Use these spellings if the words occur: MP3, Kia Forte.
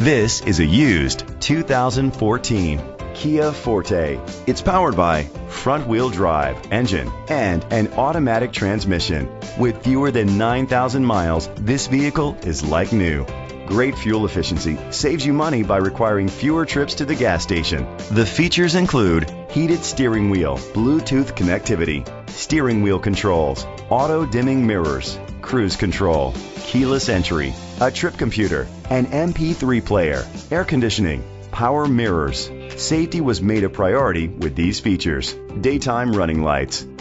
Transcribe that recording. This is a used 2014 Kia Forte. It's powered by front-wheel drive engine and an automatic transmission. With fewer than 9,000 miles, this vehicle is like new. Great fuel efficiency saves you money by requiring fewer trips to the gas station. The features include heated steering wheel, Bluetooth connectivity, steering wheel controls, auto dimming mirrors, cruise control, keyless entry, a trip computer, an MP3 player, air conditioning, power mirrors. Safety was made a priority with these features: daytime running lights.